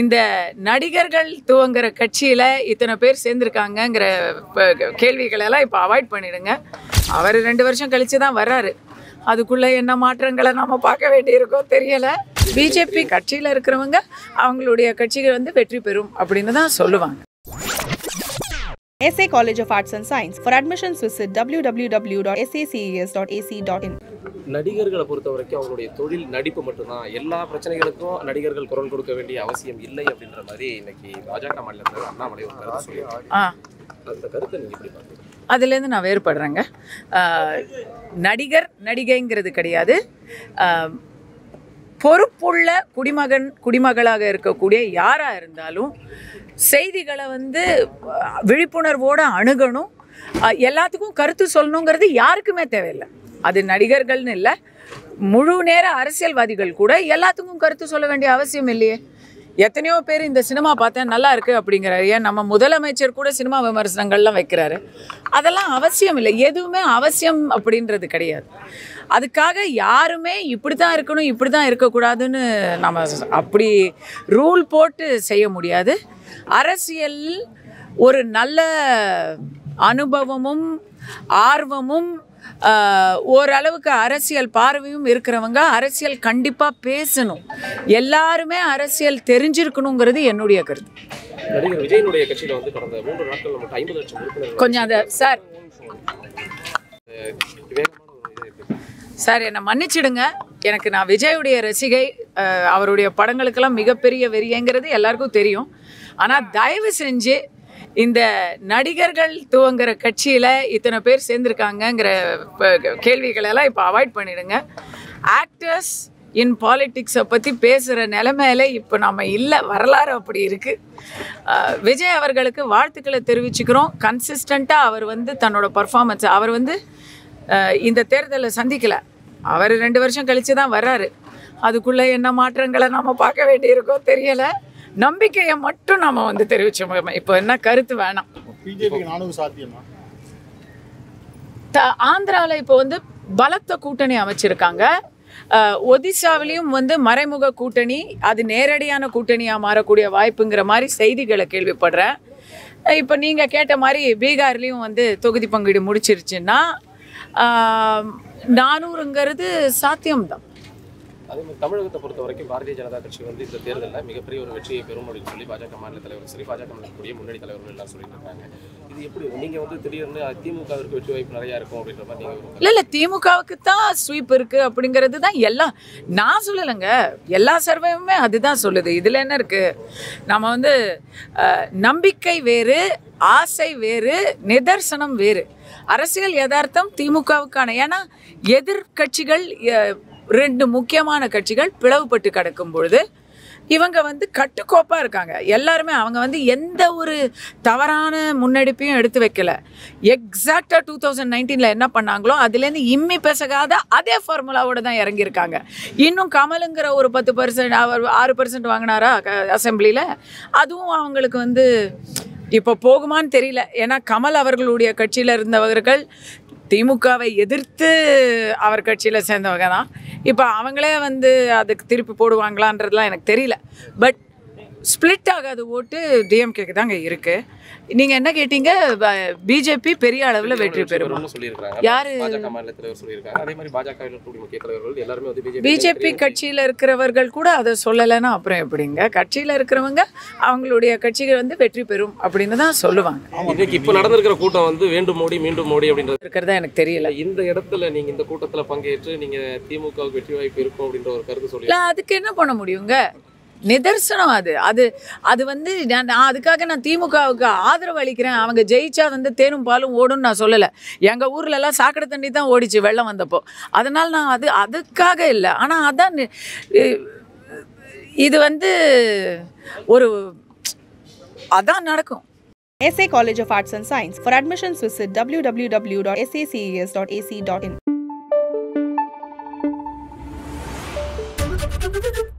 இந்த நடிகர்கள் துவங்குற கட்சியில இத்தனை பேர் சேர்ந்திருக்காங்கங்கற கேள்விகளை எல்லாம் இப்ப அவாய்ட் பண்ணிடுங்க. அவர் 2 வருஷம் கழிச்சு தான் வராரு. அதுக்குள்ள என்ன மாற்றங்களை நாம பார்க்க வேண்டியிருக்கோ தெரியல. பிஜேபி கட்சியில இருக்கிறவங்க அவங்களுடைய கட்சிகள் வந்து வெற்றி பெறும் அப்படினு தான் சொல்லுவாங்க. SA College of Arts and Science. For admissions visit www.saces.ac.in. நடிகர்களை பொறுத்தவரைக்கும் அவங்களுடைய தொழில் நடிப்பு மட்டும்தான், எல்லா பிரச்சனைகளுக்கும் நடிகர்கள் குரல் கொடுக்க வேண்டிய அவசியம் இல்லை அப்படின்ற மாதிரி இன்னைக்கு பாஜக மாநிலத்தில் அண்ணாமலை ஒரு கருத்து சொல்லியிருக்காரு. அந்த கருத்தை நீங்க எப்படி பாக்குறீங்க? அதுலேருந்து நான் வேறுபடுறேங்க. நடிகர் நடிகைங்கிறது கிடையாது, பொறுப்புள்ள குடிமகன் குடிமகளாக இருக்கக்கூடிய யாராக இருந்தாலும் செய்திகளை வந்து விழிப்புணர்வோடு அணுகணும், எல்லாத்துக்கும் கருத்து சொல்லணுங்கிறது யாருக்குமே தேவையில்லை. அது நடிகர்கள்னு இல்லை, முழு நேர அரசியல்வாதிகள் கூட எல்லாத்துக்கும் கருத்து சொல்ல வேண்டிய அவசியம் இல்லையே. எத்தனையோ பேர் இந்த சினிமா பார்த்தேன் நல்லா இருக்குது அப்படிங்கிறாரு. ஏன் நம்ம முதலமைச்சர் கூட சினிமா விமர்சனங்கள்லாம் வைக்கிறாரு. அதெல்லாம் அவசியம் இல்லை, எதுவுமே அவசியம் அப்படின்றது கிடையாது. அதுக்காக யாருமே இப்படி தான் இருக்கணும் இப்படி தான் இருக்கக்கூடாதுன்னு நம்ம அப்படி ரூல் போட்டு செய்ய முடியாது. அரசியல் ஒரு நல்ல அனுபவமும் ஆர்வமும் ஓரளவுக்கு அரசியல் பார்வையும் இருக்கிறவங்க அரசியல் கண்டிப்பாக பேசணும். எல்லாருமே அரசியல் தெரிஞ்சிருக்கணுங்கிறது என்னுடைய கருத்து. நடிகர் விஜயனுடைய கட்சியில் வந்து கடந்த 3 நாட்கள் மட்டும் 50 லட்சம் உறுப்பினர்கள் கொஞ்சம் அதை சார் என்னை மன்னிச்சிடுங்க. எனக்கு நான் விஜயுடைய ரசிகை, அவருடைய படங்களுக்கெல்லாம் மிகப்பெரிய வெறியங்கிறது எல்லாருக்கும் தெரியும். ஆனால் தயவு செஞ்சு இந்த நடிகர்கள் துவங்குற கட்சியில் இத்தனை பேர் சேர்ந்துருக்காங்கங்கிற கேள்விகளெல்லாம் இப்போ அவாய்ட் பண்ணிடுங்க. ஆக்டர்ஸ் இன் பாலிட்டிக்ஸை பற்றி பேசுகிற நிலைமையில இப்போ நம்ம இல்லை, வரலாறு அப்படி இருக்குது. விஜய் அவர்களுக்கு வாழ்த்துக்களை தெரிவிச்சுக்கிறோம். கன்சிஸ்டண்ட்டாக அவர் வந்து தன்னோட பர்ஃபார்மன்ஸ், அவர் வந்து இந்த தேர்தலை சந்திக்கலை, அவர் 2 வருஷம் கழித்து தான் வர்றாரு. அதுக்குள்ளே என்ன மாற்றங்களை நம்ம பார்க்க வேண்டியிருக்கோ தெரியலை. நம்பிக்கையை மட்டும் நாம வந்து தெரிவிச்சோம். இப்போ என்ன கருத்து வேணாம். ஆந்திராவில் இப்போ வந்து பலத்த கூட்டணி அமைச்சிருக்காங்க. ஒடிசாவிலையும் வந்து மறைமுக கூட்டணி, அது நேரடியான கூட்டணியாக மாறக்கூடிய வாய்ப்புங்கிற மாதிரி செய்திகளை கேள்விப்படுறேன். இப்போ நீங்கள் கேட்ட மாதிரி பீகார்லேயும் வந்து தொகுதி பங்கீடு முடிச்சிருச்சுன்னா 400ங்கிறது சாத்தியம்தான். அதே மாதிரி தமிழகத்தை பொறுத்த வரைக்கும் பாரதிய ஜனதா கட்சி வந்து இந்த தேர்தலில் மிகப்பெரிய ஒரு வெற்றியை பெறும் அப்படின்னு சொல்லி பாஜக மாநில தலைவர் சரி பாஜக மாநிலக்கூடிய முன்னணி தலைவர்கள் எல்லாம் சொல்லிட்டு இருக்காங்க. இது எப்படி நீங்கள் வந்து திடீர்னு திமுகவிற்கு வெற்றி வாய்ப்பு நிறையா இருக்கும் அப்படின்ற மாதிரி நீங்கள்? இல்லை இல்லை, திமுகவுக்கு தான் ஸ்வீப் இருக்குது அப்படிங்கிறது தான் எல்லாம். நான் சொல்லலைங்க, எல்லா சர்வையுமே அதுதான் சொல்லுது. இதில் என்ன இருக்குது? நம்ம வந்து நம்பிக்கை வேறு, ஆசை வேறு, நிதர்சனம் வேறு. அரசியல் யதார்த்தம் திமுகவுக்கான, ஏன்னா எதிர்கட்சிகள் 2 முக்கியமான கட்சிகள் பிளவுபட்டு கிடக்கும் பொழுது இவங்க வந்து கட்டுக்கோப்பாக இருக்காங்க. எல்லாருமே அவங்க வந்து எந்த ஒரு தவறான முன்னெடுப்பையும் எடுத்து வைக்கல. எக்ஸாக்டாக 2019 என்ன பண்ணாங்களோ அதுலேருந்து இம்மி பேசகாத அதே ஃபார்முலாவோடு தான் இறங்கியிருக்காங்க. இன்னும் கமலுங்கிற ஒரு 10% அவர் 6% வாங்கினாரா அசம்பிளியில், அதுவும் அவங்களுக்கு வந்து இப்போ போகுமான்னு தெரியல. ஏன்னா கமல் அவர்களுடைய கட்சியில் இருந்தவர்கள் திமுகவை எதிர்த்து அவர் கட்சியில் சேர்ந்தவங்க தான். இப்போ அவங்களே வந்து அதுக்கு திருப்பி போடுவாங்களான்றதுலாம் எனக்கு தெரியல. பட் ஸ்பிளிட் ஆகாது ஓட்டு DMK தாங்க இருக்குது. நீங்கள் என்ன கேட்டீங்க? பிஜேபி பெரிய அளவில் வெற்றி பெறும் யார் பிஜேபி கட்சியில் இருக்கிறவர்கள் கூட அதை சொல்லலைன்னா அப்புறம் எப்படிங்க? கட்சியில் இருக்கிறவங்க அவங்களுடைய கட்சிகள் வந்து வெற்றி பெறும் அப்படின்னு தான் சொல்லுவாங்க. இப்போ நடந்திருக்கிற கூட்டம் வந்து வேண்டும் மோடி மீண்டும் மோடி அப்படின்றது இருக்கிறதா எனக்கு தெரியல. இந்த இடத்துல நீங்கள் இந்த கூட்டத்தில் பங்கேற்று நீங்கள் திமுக வெற்றி வாய்ப்பு இருக்கும் அப்படின்ற ஒரு கருத்து சொல்லி அதுக்கு என்ன பண்ண முடியுங்க? நிதர்சனம் அது அது அது வந்து நான் அதுக்காக நான் திமுகவுக்கு ஆதரவு அளிக்கிறேன், அவங்க ஜெயிச்சா வந்து தேனும் பாலும் ஓடும்னு நான் சொல்லலை. எங்கள் ஊர்லலாம் சாக்கடை தண்ணி தான் ஓடிச்சு வெள்ளம் வந்தப்போ, அதனால் நான் அதுக்காக இல்லை. ஆனால் அதான் இது வந்து ஒரு அதான் நடக்கும். SA College of Arts and Science. For admissions visit www.saces.ac.in.